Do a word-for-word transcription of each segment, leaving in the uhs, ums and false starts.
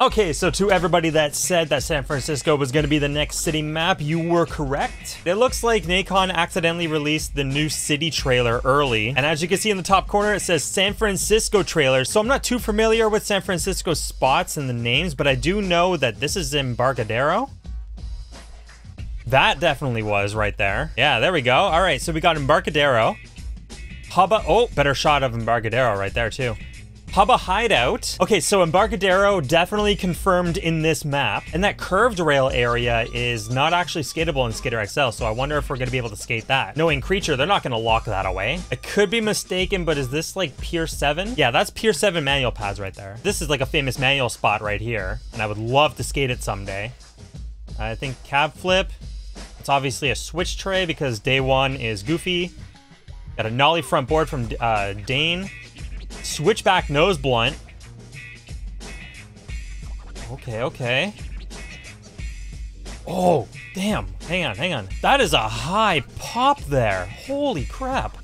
Okay, so to everybody that said that San Francisco was going to be the next city map, you were correct. It looks like Nacon accidentally released the new city trailer early. And as you can see in the top corner, it says San Francisco trailer. So I'm not too familiar with San Francisco spots and the names, but I do know that this is Embarcadero. That definitely was right there. Yeah, there we go. All right, so we got Embarcadero. Hubba, oh, better shot of Embarcadero right there too. Hubba Hideout. Okay, so Embarcadero definitely confirmed in this map. And that curved rail area is not actually skatable in Skater X L, so I wonder if we're gonna be able to skate that. Knowing Creature, they're not gonna lock that away. I could be mistaken, but is this like Pier seven? Yeah, that's Pier seven manual pads right there. This is like a famous manual spot right here, and I would love to skate it someday. I think cab flip. It's obviously a switch tray because day one is Goofy. Got a nollie front board from uh, Dane. Switchback nose blunt. Okay, okay. Oh, damn. Hang on, hang on. That is a high pop there. Holy crap.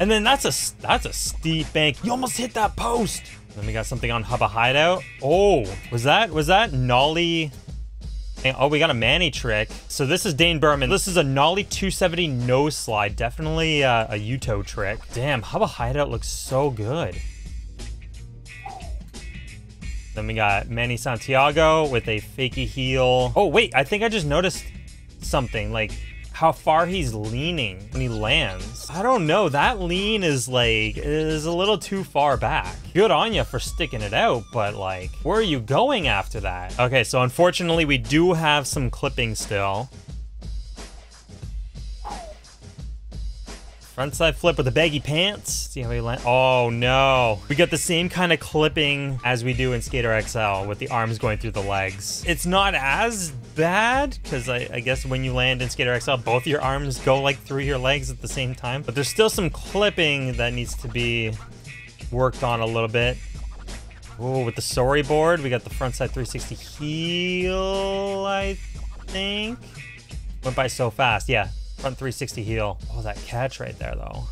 And then that's a that's a steep bank. You almost hit that post. Then we got something on Hubba Hideout. Oh, was that was that nollie? Oh, we got a Manny trick. So this is Dane Berman. This is a nollie two seventy nose slide. Definitely uh, a Yuto trick. Damn, Hubba Hideout looks so good. Then we got Manny Santiago with a fakey heel. Oh, wait, I think I just noticed something. Like how far he's leaning when he lands. I don't know, that lean is like, is a little too far back. Good on you for sticking it out, but like, where are you going after that? Okay, so unfortunately we do have some clipping still. Frontside flip with the baggy pants. See how he lands. Oh no. We got the same kind of clipping as we do in Skater X L with the arms going through the legs. It's not as bad because I, I guess when you land in Skater X L, both your arms go like through your legs at the same time. But there's still some clipping that needs to be worked on a little bit. Oh, with the sorry board, we got the frontside three sixty heel, I think. Went by so fast, yeah. Front three sixty heel. Oh, that catch right there though.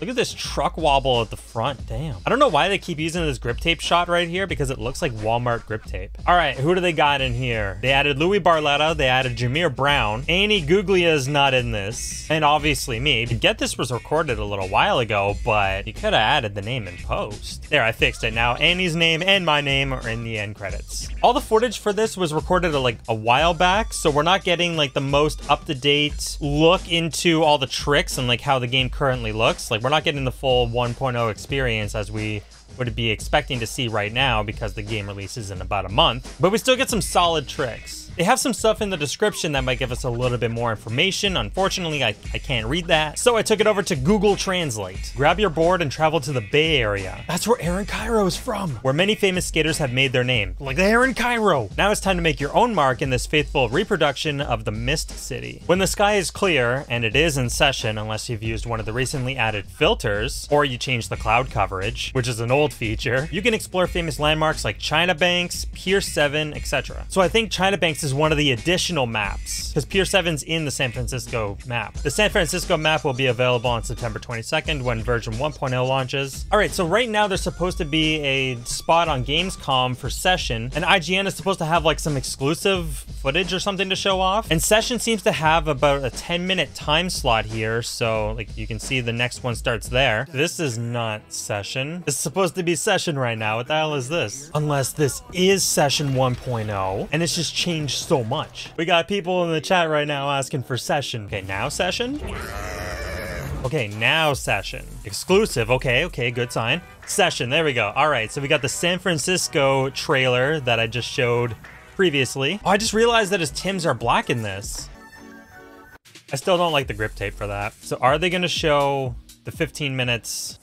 Look at this truck wobble at the front, damn. I don't know why they keep using this grip tape shot right here because it looks like Walmart grip tape. All right, who do they got in here? They added Louis Barletta, they added Jameer Brown. Annie Guglia is not in this, and obviously me. Get This was recorded a little while ago, but you could have added the name in post. There, I fixed it now. Annie's name and my name are in the end credits. All the footage for this was recorded like a while back, so we're not getting like the most up-to-date look into all the tricks and like how the game currently looks. Like, we're not getting the full one point oh experience as we would be expecting to see right now because the game releases in about a month, but we still get some solid tricks. They have some stuff in the description that might give us a little bit more information. Unfortunately, I, I can't read that, so I took it over to Google Translate. Grab your board and travel to the Bay Area. That's where Aaron Cairo is from, where many famous skaters have made their name, like the Aaron Cairo. Now it's time to make your own mark in this faithful reproduction of the Mist City. When the sky is clear, and it is in session unless you've used one of the recently added filters, or you change the cloud coverage, which is an old feature, you can explore famous landmarks like China Banks, Pier seven, et cetera. So I think China Banks is one of the additional maps because Pier seven's in the San Francisco map. The San Francisco map will be available on September twenty-second when version one point oh launches. All right, so right now there's supposed to be a spot on gamescom for Session, and I G N is supposed to have like some exclusive footage or something to show off. And Session seems to have about a ten minute time slot here, so like you can see the next one starts there. This is not Session. This is supposed to be Session right now. What the hell is this? Unless this is Session one point oh and it's just changed so much. We got people in the chat right now asking for Session. Okay, now Session? Okay, now Session. Exclusive. Okay, okay, good sign. Session, there we go. All right, so we got the San Francisco trailer that I just showed previously. Oh, I just realized that his Tims are black in this. I still don't like the grip tape for that. So are they gonna show the fifteen minutes?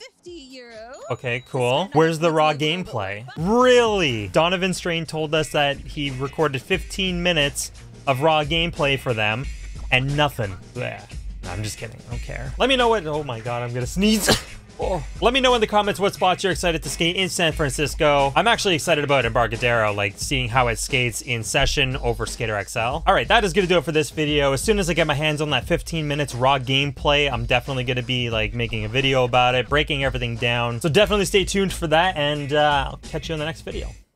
Okay, cool. Where's the raw gameplay? Really? Donovan Strain told us that he recorded fifteen minutes of raw gameplay for them and nothing. Yeah, no, I'm just kidding. I don't care. Let me know what... Oh my god, I'm gonna sneeze. Oh. Let me know in the comments what spots you're excited to skate in San Francisco. I'm actually excited about Embarcadero, like seeing how it skates in Session over Skater X L. All right, that is gonna do it for this video. As soon as I get my hands on that fifteen minutes raw gameplay, I'm definitely gonna be like making a video about it, breaking everything down. So definitely stay tuned for that, and uh, I'll catch you in the next video.